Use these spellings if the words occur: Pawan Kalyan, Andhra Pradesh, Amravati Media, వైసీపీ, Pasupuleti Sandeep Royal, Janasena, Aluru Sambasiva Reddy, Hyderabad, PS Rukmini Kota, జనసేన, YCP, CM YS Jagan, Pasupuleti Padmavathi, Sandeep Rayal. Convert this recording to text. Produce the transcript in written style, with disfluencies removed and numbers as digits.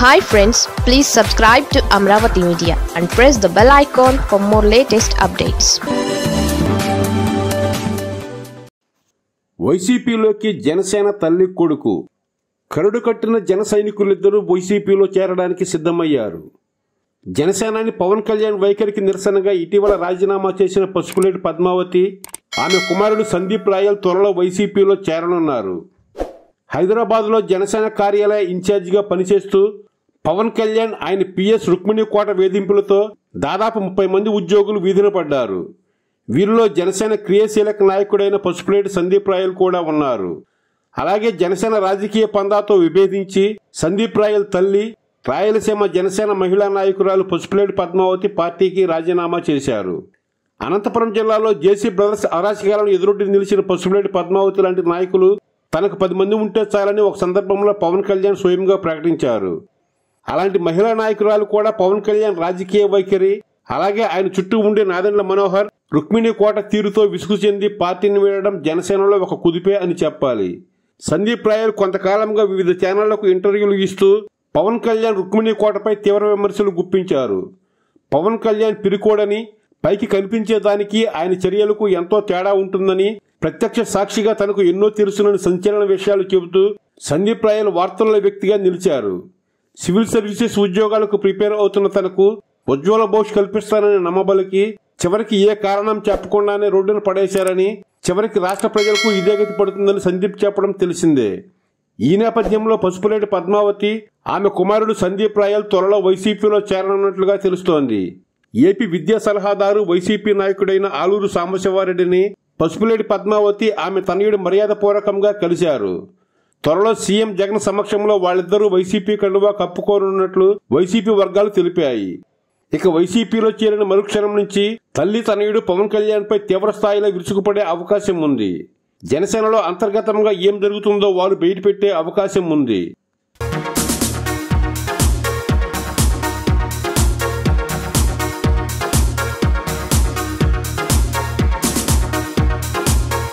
Hi friends, please subscribe to Amravati Media and press the bell icon for more latest updates. YCP Loki Janasena Talli Koduku Karudu Kattina Janasainikulu YCP Lo Cheradaniki Siddhamayyaru. Janasena Pawan Kalyan Vaikariki Nirasanaga Itivara Rajinama Chesina Pasupuleti Padmavathi Ame Kumarudu Sandeep Rayal Tvaralo YCP Lo Cheranunaru. Hyderabad lo Janasena Karyalaya incharge ga panichestu Pawan Kalyan ayana PS Rukmini Kota vedhimpulato dadapu 30 మంది ఉద్యోగులు వీధిన పడ్డారు. వీరిలో జనసేన క్రియాశీలక నాయకుడైన Pasupuleti Sandeep royal కూడా ఉన్నారు. అలాగే జనసేన రాజకీయ పందాతో విభేదించి సందీప్ రాయల్ తల్లి రాయలసీమ జనసేన మహిళా నాయకురాలు పసుపులేటి పద్మావతి పార్టీకి రాజీనామా చేశారు. అనంతపురం జిల్లాలో జేసీ బ్రదర్స్ అరాచకాలను ఎదురొడ్డి నిలిచిన పసుపులేటి పద్మావతి లాంటి నాయకులు తనకు 10 మంది ఉంటే చాలని ఒక సందర్భంలో పవన్ కళ్యాణ్ స్వయంగా ప్రకటించారు. అలాంటి మహిళా నాయకురాలు కూడా పవన్ కళ్యాణ్ రాజకీయ వైఖరి అలాగే ఆయన చుట్టూ ఉండే నాదెండ్ల మనోహర్ రుక్మిణి కోట తీరుతో విసుగు చెంది పార్టీని వీడడం జనసేనలో ఒక కుదిపే అని చెప్పాలి. సందీప్ రాయల్ కొంతకాలంగా వివిధ ఛానళ్లకు ఇంటర్వ్యూలు ఇస్తూ పవన్ కళ్యాణ్ రుక్మిణి కోటపై తీవ్ర విమర్శలు గుప్పించారు. పవన్ కళ్యాణ్ పిరికోడని పైకి కనిపించేదానికి ఆయన చర్యలకు ఎంతో తేడా ఉంటుందని ప్రత్యక్ష సాక్షిగా తనకు ఎన్నో తెలుసునని సంచలన విషయాలు చెబుతూ సందీప్ రాయల్ వార్తల్లో వ్యక్తిగా నిలిచారు. సివిల్ సర్వీసెస్ ఉద్యోగాలకు ప్రిపేర్ అవుతున్న తనకు ఉజ్వల భవిష్యత్తు కల్పిస్తానని నమ్మబలికి చివరికి ఏ కారణం చెప్పకుండానే రోడ్డును పడేశారని చివరికి రాష్ట్ర ప్రజలకు ఇదే గతి పడుతుందని సందీప్ చెప్పడం తెలిసిందే. ఈ నేపథ్యంలో పసుపులేటి పద్మావతి ఆమె కుమారుడు సందీప్ రాయల్ త్వరలో వైసీపీలో చేరనున్నట్లుగా తెలుస్తోంది. ఏపీ విద్యా సలహాదారు వైసీపీ నాయకుడైన ఆలూరు సాంబశివారెడ్డిని పసుపులేటి పద్మావతి ఆమె తనయుడు మర్యాదపూర్వకంగా కలిశారు. త్వరలో సీఎం జగన్ సమక్షంలో వాళ్ళిద్దరూ వైసీపీ కండువా కప్పుకోనున్నట్లు వైసీపీ వర్గాలు తెలిపాయి. ఇక వైసీపీలో చేరిన మరుక్షణం నుంచి తల్లి తనయుడు పవన్ కళ్యాణ్పై తీవ్ర స్థాయిలో విరుచుకుపడే అవకాశం ఉంది. జనసేనలో అంతర్గతంగా ఏం జరుగుతుందో వారు బయటపెట్టే అవకాశం ఉంది.